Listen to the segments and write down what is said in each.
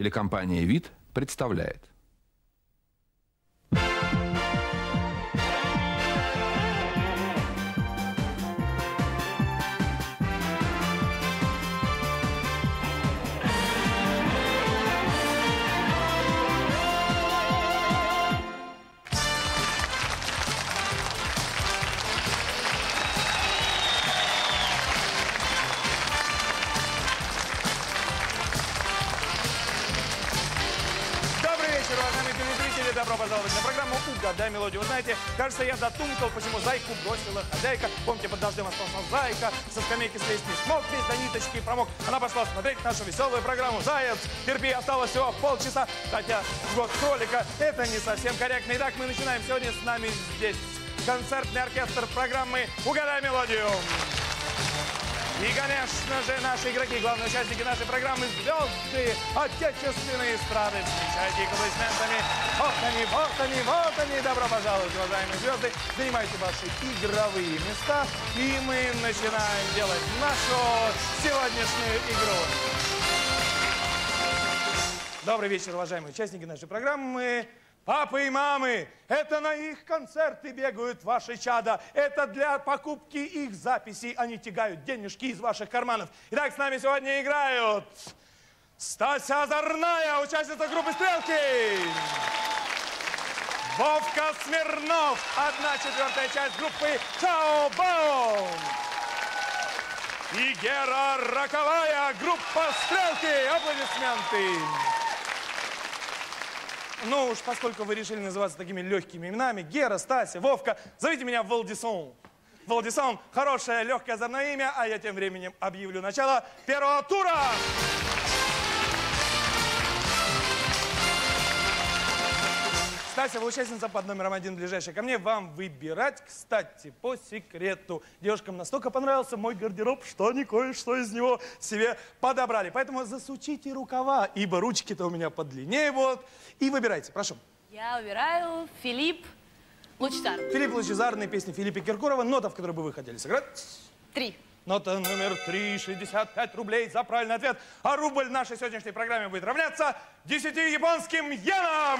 Телекомпания ВИД представляет. «Угадай мелодию». Вы знаете, кажется, я дотумкал, почему зайку бросила хозяйка. Помните, под дождем остался зайка, со скамейки слезть не смог, весь до ниточки промок. Она пошла смотреть нашу веселую программу. Заяц, терпи, осталось всего полчаса, хотя год кролика — это не совсем корректно. Итак, мы начинаем. Сегодня с нами здесь концертный оркестр программы «Угадай мелодию». И, конечно же, наши игроки, главные участники нашей программы — звезды отечественной эстрады. Встречайте их аплодисментами. Вот они, вот они, вот они. Добро пожаловать, уважаемые звезды. Занимайте ваши игровые места. И мы начинаем делать нашу сегодняшнюю игру. Добрый вечер, уважаемые участники нашей программы. Папы и мамы, это на их концерты бегают ваши чада. Это для покупки их записей. Они тягают денежки из ваших карманов. Итак, с нами сегодня играют Стася Озорная, участница группы «Стрелки». Вовка Смирнов, 1/4 часть группы «Чао-Бао». И Гера Роковая, группа «Стрелки». Аплодисменты. Ну уж, поскольку вы решили называться такими легкими именами, Гера, Стася, Вовка, зовите меня Валдисон. Валдисон — хорошее, легкое озорное имя, а я тем временем объявлю начало первого тура. Стася, вы участница под номером 1, ближайшая ко мне. Вам выбирать. Кстати, по секрету, девушкам настолько понравился мой гардероб, что они кое-что из него себе подобрали. Поэтому засучите рукава, ибо ручки-то у меня подлиннее вот. И выбирайте, прошу. Я выбираю Филипп Лучезар. Филипп Лучезар на песне Филиппа Киркорова. Нота, в которой бы вы хотели сыграть? 3. Нота номер 3, 65 рублей за правильный ответ. А рубль в нашей сегодняшней программе будет равняться 10 японским йенам.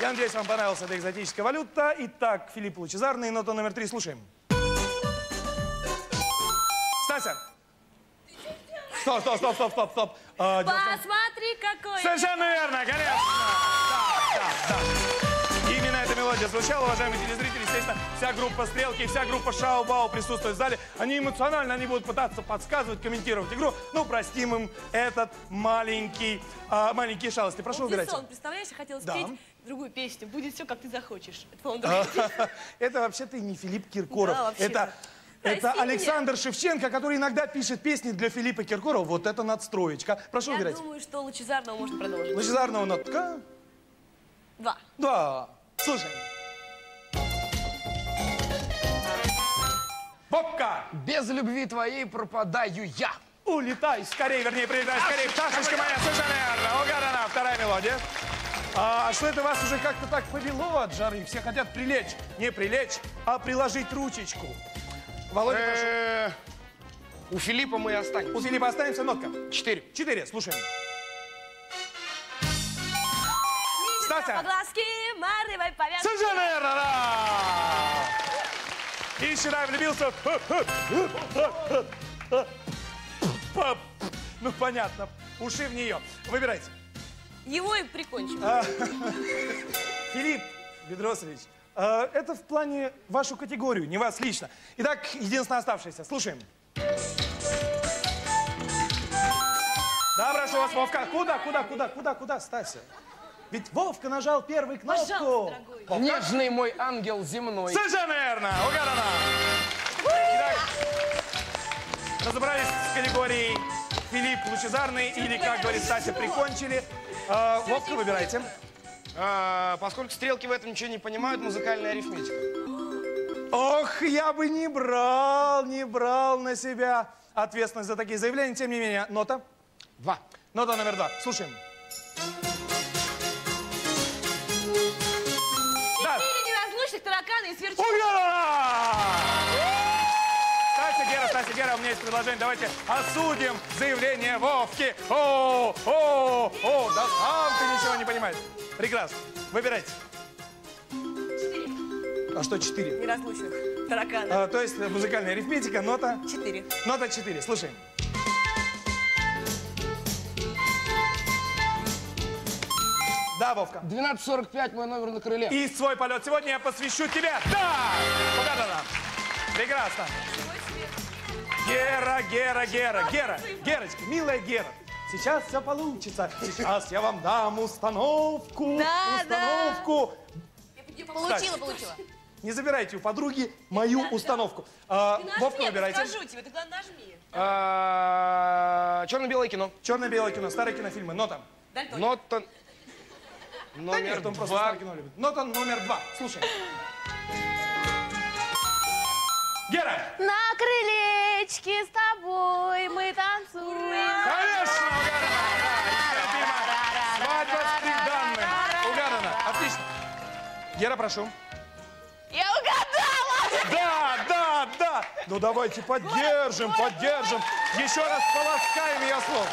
Я надеюсь, вам понравилась эта экзотическая валюта. Итак, Филипп Лучезарный, нота номер 3. Слушаем. Стася. Стоп, стоп, стоп, стоп, стоп, стоп. Посмотри, какой. Совершенно верно, конечно. Да, да, да. Мелодия звучала, уважаемые телезрители. Естественно, вся группа «Стрелки» и вся группа «Шао-Бао» присутствует в зале. Они эмоционально, они будут пытаться подсказывать, комментировать игру. Ну, простим им этот маленький шалости. Прошу, выбирайте. Сон, представляешь, я хотела спеть другую песню. Будет все, как ты захочешь. Это вообще-то не Филипп Киркоров. Это Александр Шевченко, который иногда пишет песни для Филиппа Киркорова. Вот это надстроечка. Прошу, выбирайте. Я думаю, что Лучезарного можно продолжить. Лучезарного нотка. 2. Слушай. Бобка! Без любви твоей пропадаю я. Улетай скорее, вернее, прилетай скорее. Пташечка моя, совершенно верно. Угадана вторая мелодия. А что это вас уже как-то так повело от жары? Все хотят прилечь. Не прилечь, а приложить ручечку. Володя, прошу. У Филиппа мы останемся. У Филиппа останемся. Нотка. 4. Слушаем. Стася. Совершенно верно, да! И считай, влюбился. Ну, понятно. Уши в нее. Выбирайте. Его и прикончим. Филипп Бедросович, это в плане вашу категорию, не вас лично. Итак, единственное оставшееся. Слушаем. Да, прошу вас, Вовка. Куда, Стася? Ведь Вовка нажал первый кнопку. Нежный мой ангел земной. Совершенно верно. Угадано. Итак, разобрались с категорией Филипп Лучезарный, или, как говорит Стася, прикончили. Вовка, выбирайте. Поскольку «Стрелки» в этом ничего не понимают, музыкальная арифметика. Ох, я бы не брал на себя ответственность за такие заявления. Тем не менее, нота. 2. Нота номер 2. Слушаем. Тараканы и сверчки. Ура! Стася, Гера, Стася, Гера, у меня есть предложение. Давайте осудим заявление Вовки. Да сам ты ничего не понимаешь. Прекрасно. Выбирайте. 4. А что 4? Неразлучных тараканов. То есть музыкальная арифметика, нота? 4. Нота 4. Слушаем. Да, Вовка. 12:45, мой номер на крыле. И свой полет сегодня я посвящу тебе. Да! Угадано. Прекрасно. Гера. Герочка, милая Гера. Сейчас все получится. Сейчас я вам дам установку. Получила. Не забирайте у подруги мою установку. Вовку выбирайте. Скажу тебе, ты главное нажми. Черно-белое кино. Черно-белое кино, старые кинофильмы. Нота. Нота. Номер 2. Нота номер 2. Слушай. Гера! На крылечке с тобой мы танцуем. Конечно, угадано! Свадьба с приданным. Угадано. Отлично. Гера, прошу. Я угадала! Да! Ну давайте поддержим. Еще раз полоскаем ее слово.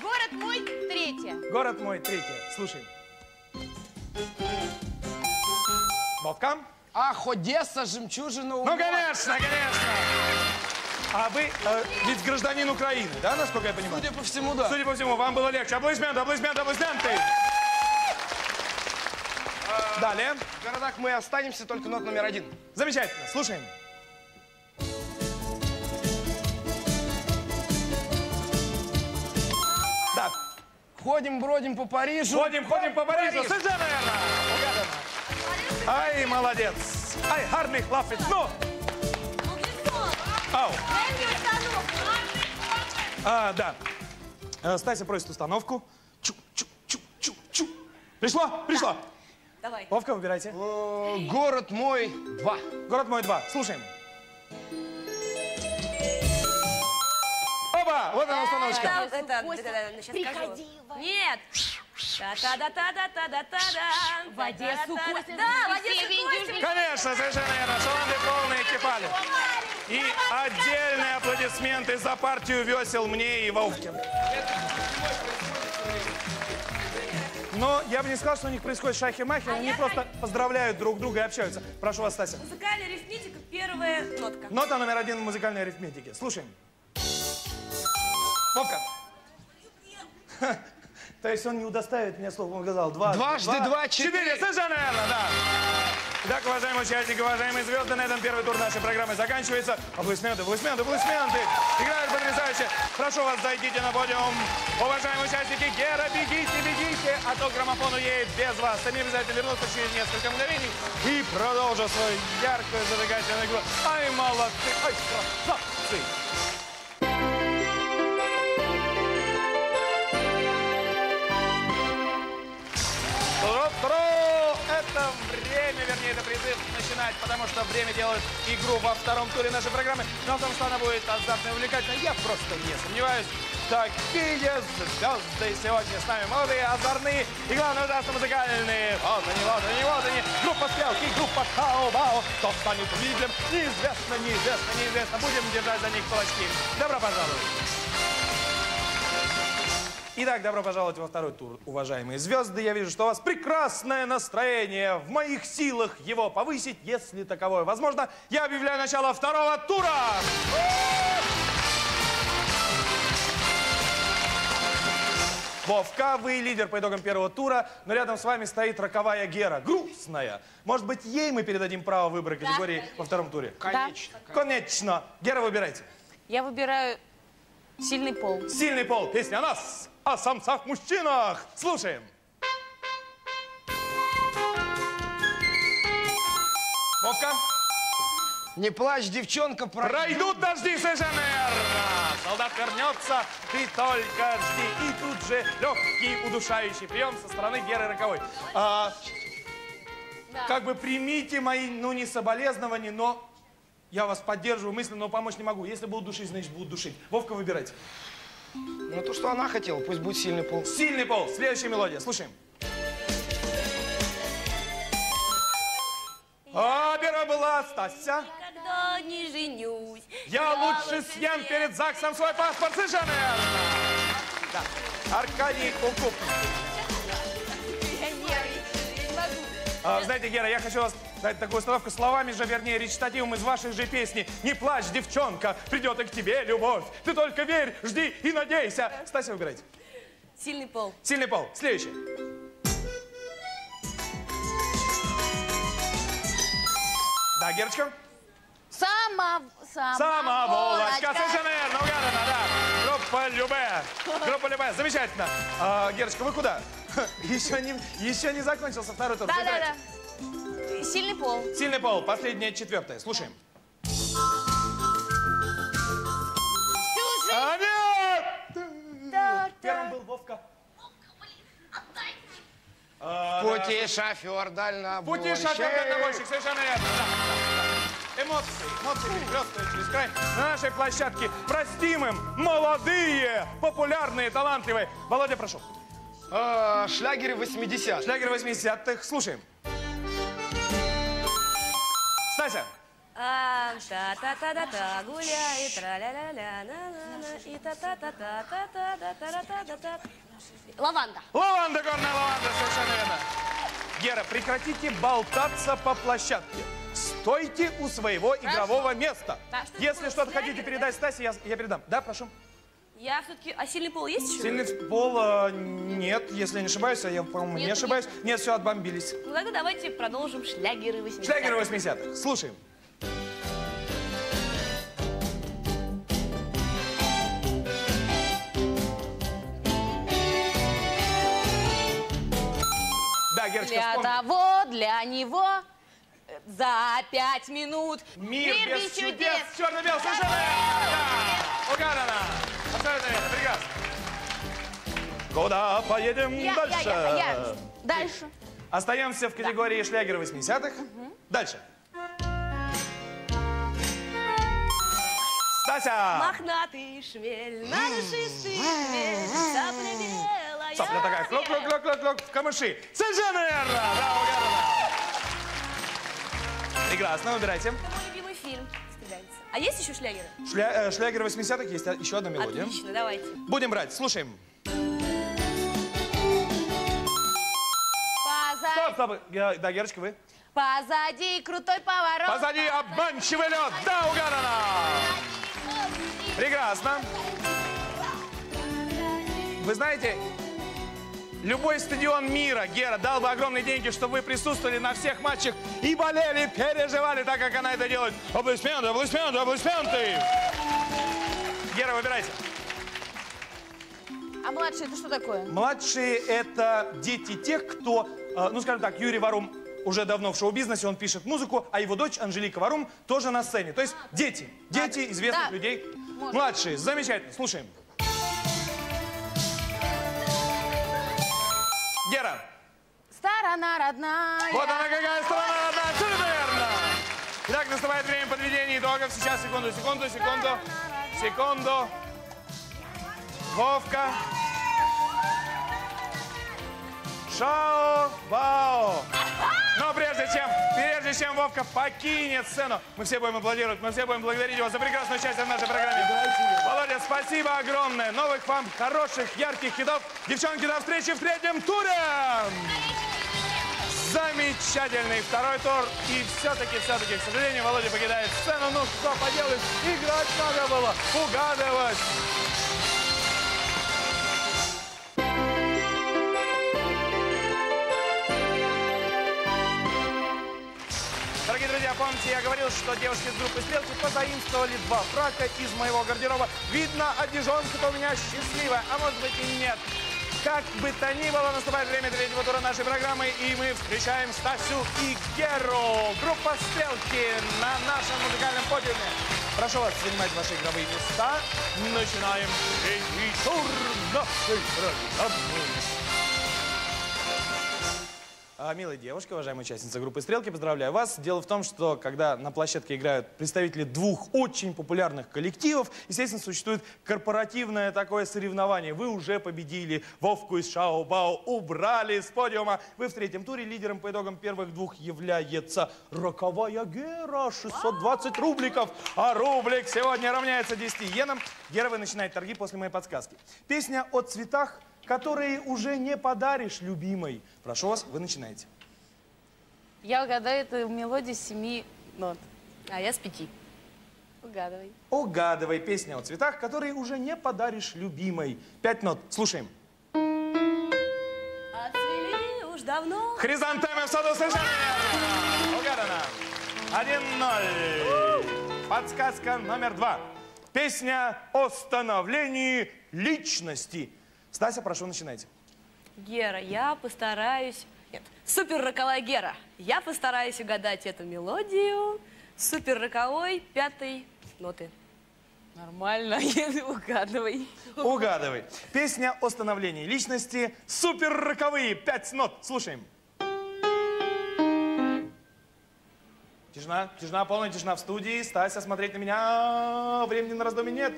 Город мой третья. Город мой третья. Слушай. Вовка. Ах, Одесса, жемчужина ума. Ну, конечно. А вы ведь гражданин Украины, да, насколько я понимаю? Судя по всему, да. Судя по всему, вам было легче. Аплодисменты. Далее. В городах мы останемся, только нот номер 1. Замечательно. Слушаем. Да. Ходим-бродим по Парижу. Ходим по Парижу. Совершенно верно. Ай, молодец! Ай, Харли Лаффит! Ну! Ау! Да. Стася просит установку. Чу-чу-чу-чу-чу. Пришла? Да. Давай. Вовка, выбирайте. Город мой 2. Город мой 2. Слушаем. Опа! Вот она установочка. Приходила. Нет! Та-та-та-та-та-та-та-та-та! В Одессу Костин! Да, в Одессу Костин! Конечно, совершенно верно. Шаланды полные кипали. И отдельные аплодисменты за партию весел мне и Вовке. Но я бы не сказал, что у них происходит шахи-махи. Они просто поздравляют друг друга и общаются. Прошу вас, Стася. Музыкальная арифметика, первая нотка. Нота номер 1 в музыкальной арифметике. Слушаем. Вовка. То есть он не удоставит меня слов, он сказал 2. 2 × 2 = 4. Совершенно верно, да. Итак, уважаемые участники, уважаемые звезды, на этом первый тур нашей программы заканчивается. Аплодисменты. Играют потрясающе. Прошу вас, зайдите на подиум. Уважаемые участники, Гера, бегите, а то граммофону едет без вас. Они обязательно вернутся через несколько мгновений и продолжат свою яркую зажигательную игру. Ай, молодцы, ай, красавцы. Это время, вернее, это призыв начинать, потому что время делает игру во втором туре нашей программы. Но в том, что она будет азартно и увлекательно, я просто не сомневаюсь. Такие звезды сегодня с нами. Молодые, озорные и, главное, ужасно музыкальные. Вот они. Группа Стрелки, группа Чао-Бао. Кто станет победителем? Неизвестно. Будем держать за них кулачки. Добро пожаловать. Итак, добро пожаловать во второй тур, уважаемые звезды. Я вижу, что у вас прекрасное настроение. В моих силах его повысить, если таковое возможно. Я объявляю начало второго тура. Вовка, вы лидер по итогам первого тура, но рядом с вами стоит роковая Гера. Грустная. Может быть, ей мы передадим право выбора категории во втором туре? Конечно. Гера, выбирайте. Я выбираю сильный пол. Сильный пол. Песня о нас. О самцах-мужчинах. Слушаем. Вовка. Не плачь, девчонка, пройдут дожди, совершенно верно. Солдат вернется, ты только жди. И тут же легкий удушающий прием со стороны Геры Роковой. Как бы примите мои, не соболезнования, но... Я вас поддерживаю мысленно, но помочь не могу. Если будут душить, значит будут душить. Вовка, выбирайте. Ну то, что она хотела, пусть будет сильный пол. Сильный пол. Следующая мелодия. Слушаем. Первая была Стася. никогда не женюсь. Я лучше съем перед ЗАГСом свой паспорт, совершенно верно. Да. Аркадий Укуп. Знаете, Гера, я хочу вас дать такую установку словами же, вернее, речитативом из вашей же песни. «Не плачь, девчонка, придет и к тебе любовь. Ты только верь, жди и надейся». Стася, выбирайте. Сильный пол. Сильный пол. Следующий. Да, Герочка? Самоволочка. Совершенно верно, угадано, да. Группа Любэ. Группа Любэ. Замечательно. Герочка, вы куда? Еще не закончился второй тур. Да. Сильный пол. Сильный пол. Последняя, четвертая. Слушаем. А нет! Первым был Вовка. Пути шофер дальнобойщик. Пути шофер дальнобойщик. Совершенно верно. Эмоции перекрёстывают через край. На нашей площадке простимым молодые, популярные, талантливые. Володя, прошу. Шлягеры 80-х. Шлягеры 80-х. Слушаем. Стася. Та-та-та-та-та, гуляет, тра-ля-ля-ля, на-на-на, и та-та-та-та-та-та-та-та-та-та-та. Лаванда. Лаванда, горная лаванда, совершенно верно. Гера, прекратите болтаться по площадке. Стойте у своего игрового места. Если что-то хотите передать Стасе, я передам. Да, прошу. Я все-таки... А сильный пол есть еще? Сильный пол нет, если я не ошибаюсь, а я, по-моему, не ошибаюсь. Нет, все, отбомбились. Ну тогда давайте продолжим шлягеры 80-х. Шлягеры 80-х. Слушаем. Да, Герочка, для того, для него, за 5 минут. Мир без чудес. Черно-бел, совершенно верно. Угадано. Прекрасно. Куда поедем дальше? Я. Дальше. Остаемся в категории шлягер 80-х. Дальше. Стася. Мохнатый шмель, надушистый шмель, сопля белая. Сопля такая, клок-клок-клок-клок в камыши. Совершенно верно. Браво, Гера. Прекрасно, выбирайте. Это мой любимый фильм. А есть еще шлягеры? Шлягеры 80-х, есть еще одна мелодия. Отлично, давайте. Будем брать, слушаем. Стоп. Да, Герочка, вы. Позади крутой поворот. Позади обманчивый лед. Да, угадано. Прекрасно. Вы знаете, любой стадион мира, Гера, дал бы огромные деньги, чтобы вы присутствовали на всех матчах и болели, переживали, так как она это делает. Аплодисменты, аплодисменты, аплодисменты! Гера, выбирайте. А младшие это что такое? Младшие это дети тех, кто, ну скажем так, Юрий Варум уже давно в шоу-бизнесе, он пишет музыку, а его дочь Анжелика Варум тоже на сцене. То есть дети известных людей. Можно. Младшие, замечательно, слушаем. Гера. Сторона родная. Вот она какая сторона родная. Все верно. Итак, наступает время подведения итогов. Сейчас, секунду. Вовка. Чао-Бао. Но прежде чем Вовка покинет сцену, мы все будем аплодировать, мы все будем благодарить его за прекрасную часть в нашей программе. Володя, спасибо огромное. Новых вам хороших, ярких хитов. Девчонки, до встречи в третьем туре. Замечательный второй тур. И все-таки, к сожалению, Володя покидает сцену. Ну что поделать, играть надо было, угадывать. Друзья, помните, я говорил, что девушки из группы «Стрелки» позаимствовали 2 фрака из моего гардероба. Видно, одежонка-то у меня счастливая, а может быть и нет. Как бы то ни было, наступает время третьего тура нашей программы, и мы встречаем Стасю и Геру. Группа «Стрелки» на нашем музыкальном подиуме. Прошу вас занимать ваши игровые места. Начинаем третий тур нашей программы. Милая девушка, уважаемая участница группы «Стрелки», поздравляю вас. Дело в том, что когда на площадке играют представители двух очень популярных коллективов, естественно, существует корпоративное такое соревнование. Вы уже победили, Вовку из Чао-Бао убрали с подиума. Вы в третьем туре лидером по итогам первых двух является роковая Гера, 620 рубликов. А рублик сегодня равняется 10 йенам. Гера, вы начинаете торги после моей подсказки. Песня о цветах, которые уже не подаришь любимой. Прошу вас, вы начинаете. Я угадаю эту мелодию 7 нот. А я с 5. Угадывай. Угадывай. Песня о цветах, которые уже не подаришь любимой. 5 нот. Слушаем. Отцвели уж давно. Хризантемы в саду слышали. Угадано. 1-0. Подсказка номер 2. Песня о становлении личности. Стася, прошу, начинайте. Гера, я постараюсь... Нет, супер роковая Гера. Я постараюсь угадать эту мелодию. Супер роковой 5-й ноты. Нормально, угадывай. Угадывай. Песня о становлении личности. Супер роковые 5 нот. Слушаем. Тишина, тишина, полная тишина в студии. Стася, смотреть на меня. Времени на раздумье нет.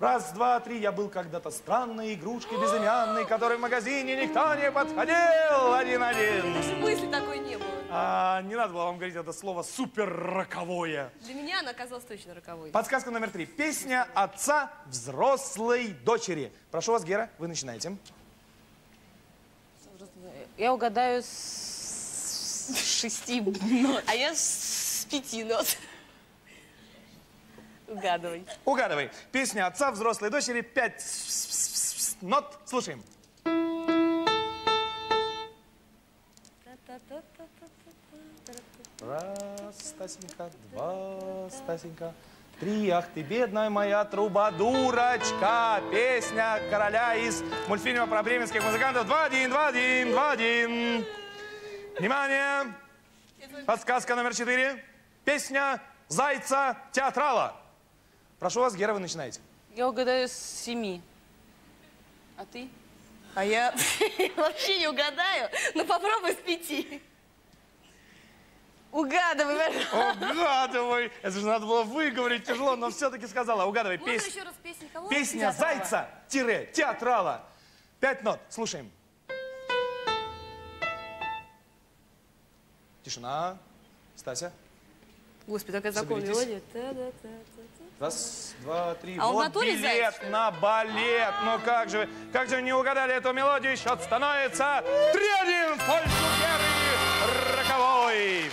1, 2, 3. Я был когда-то странной игрушкой безымянной, которой в магазине никто не подходил. 1-1. Даже мысли такой не было. Не надо было вам говорить это слово супер роковое. Для меня она оказалась точно роковой. Подсказка номер 3. Песня отца взрослой дочери. Прошу вас, Гера, вы начинаете. Я угадаю с 6 нот. А я с 5 нот. Угадывай. Угадывай. Песня отца взрослой дочери 5 нот. Слушаем. Раз, Стасенька, 2, Стасенька, 3. Ах ты, бедная моя трубадурочка. Песня короля из мультфильма про бременских музыкантов. 2-1, 2-1, 2-1. Внимание. Подсказка номер 4. Песня зайца театрала. Прошу вас, Гера, вы начинаете. Я угадаю с 7. А ты? А я вообще не угадаю, но попробуй с 5. Угадывай, пожалуйста. Угадывай. Это же надо было выговорить тяжело, но все-таки сказала. Угадывай. Можно еще раз песню? Песня зайца-театрала. 5 нот. Слушаем. Тишина. Стася. Господи, такая законная мелодия. 1, 2, 3. А вот билет на балет. Ну как же вы не угадали эту мелодию? Счет становится 3-1 в пользу Геры Роковой.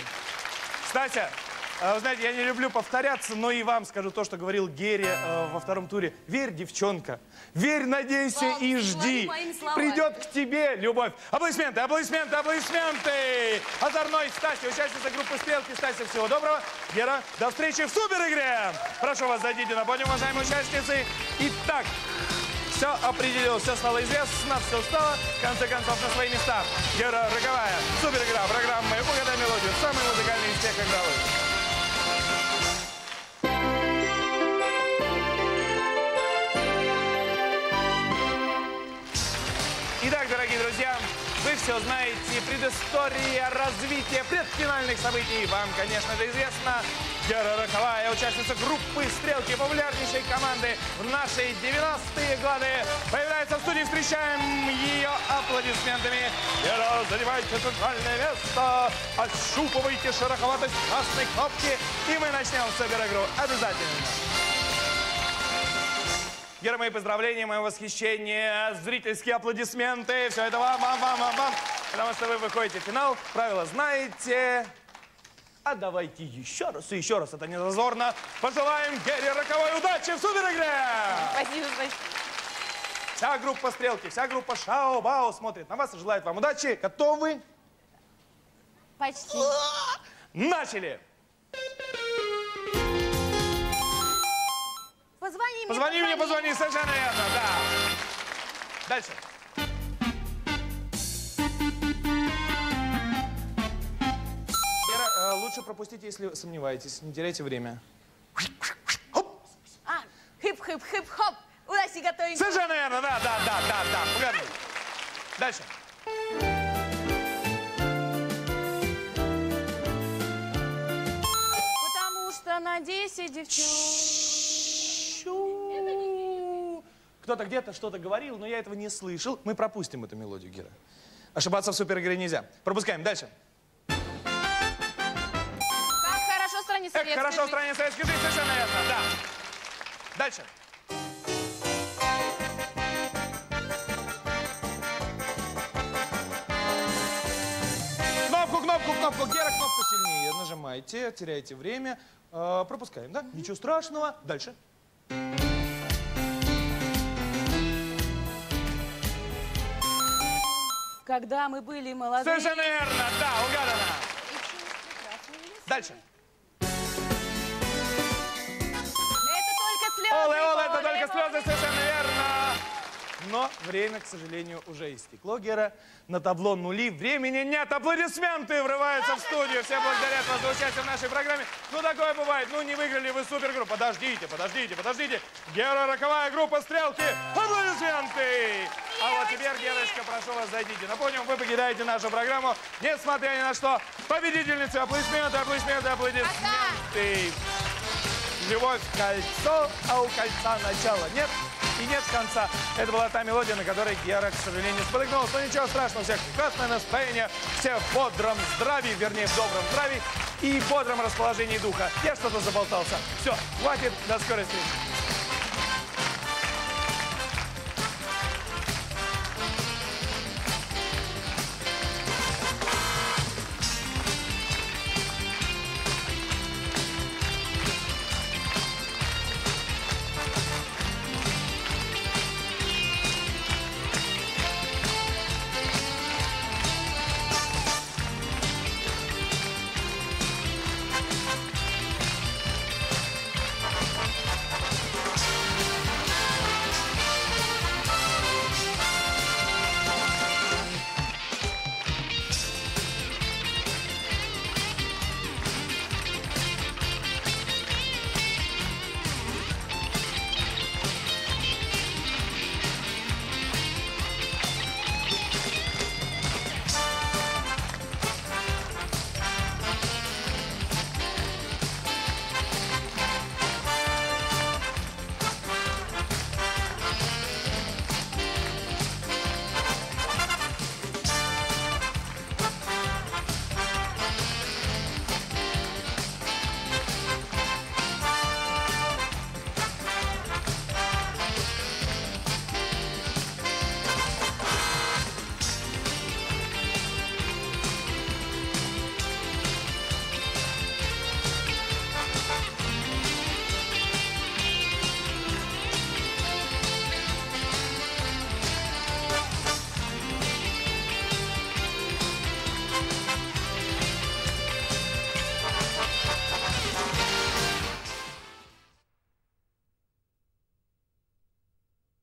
Стася, вы знаете, я не люблю повторяться, но и вам скажу то, что говорил Гере во втором туре. Верь, девчонка. Верь, надейся и жди. Придет к тебе любовь. Аплодисменты, аплодисменты, аплодисменты. Озорной Стася, участница группы «Стрелки». Стася, всего доброго. Гера, до встречи в супер-игре. Прошу вас, зайдите на подиум, уважаемые участницы. Итак, все определилось, все стало известно, все стало, в конце концов, на свои места. Гера Роковая, супер-игра программы «Угадай мелодию». Самый музыкальный из тех игровых. Итак, дорогие друзья, вы все знаете, предыстория развития предфинальных событий. Вам, конечно же, известна. Гера Роковая, участница группы «Стрелки», популярнейшей команды в наши 90-е годы, появляется в студии. Встречаем ее аплодисментами. Гера, занимайте центральное место, ощупывайте шероховатость красной кнопки, и мы начнем супер-игру обязательно. Гера, мои поздравления, мое восхищение, зрительские аплодисменты. Все это вам. Потому что вы выходите в финал, правила знаете. А давайте еще раз и еще раз, это не зазорно. Пожелаем Гере Роковой удачи в супер-игре! Спасибо, спасибо. Вся группа «Стрелки», вся группа «Шао-Бао» смотрит на вас и желает вам удачи. Готовы? Почти. Начали! Позвони мне, совершенно верно, да. Дальше. Гера, лучше пропустите, если сомневаетесь, не теряйте время. Хоп. А, хип-хип-хип-хоп, удачи готовить. Совершенно верно, да. Угадывай. Дальше. 10 девчонок. Кто-то где-то что-то говорил, но я этого не слышал. Мы пропустим эту мелодию, Гера. Ошибаться в суперигре нельзя. Пропускаем. Дальше. Как хорошо в стране советской жизни, совершенно ясно, да. Дальше. Кнопку, кнопку, кнопку, Гера, кнопку сильнее. Нажимайте, теряйте время. Пропускаем, да? Ничего страшного. Дальше. Когда мы были молодые... Совершенно верно, да, угадано. Дальше. Оле-оле, это только слезы, совершенно верно. Но время, к сожалению, уже истекло, Гера. На табло нули, времени нет. Аплодисменты врываются в студию. Все благодарят вас за участие в нашей программе. Ну, такое бывает. Ну, не выиграли вы супергруппу. Подождите, подождите, подождите. Гера Роковая, группа «Стрелки». Аплодисменты. А вот теперь, Герочка, прошу вас, зайдите. Напомним, вы покидаете нашу программу, несмотря ни на что. Победительницы, аплодисменты, аплодисменты, аплодисменты. Любовь – кольцо, а у кольца начала нет и нет конца. Это была та мелодия, на которой Гера, к сожалению, споткнулась. Но ничего страшного, у всех прекрасное настроение, все в бодром здравии, вернее, в добром здравии и в бодром расположении духа. Я что-то заболтался. Все, хватит, до скорой встречи.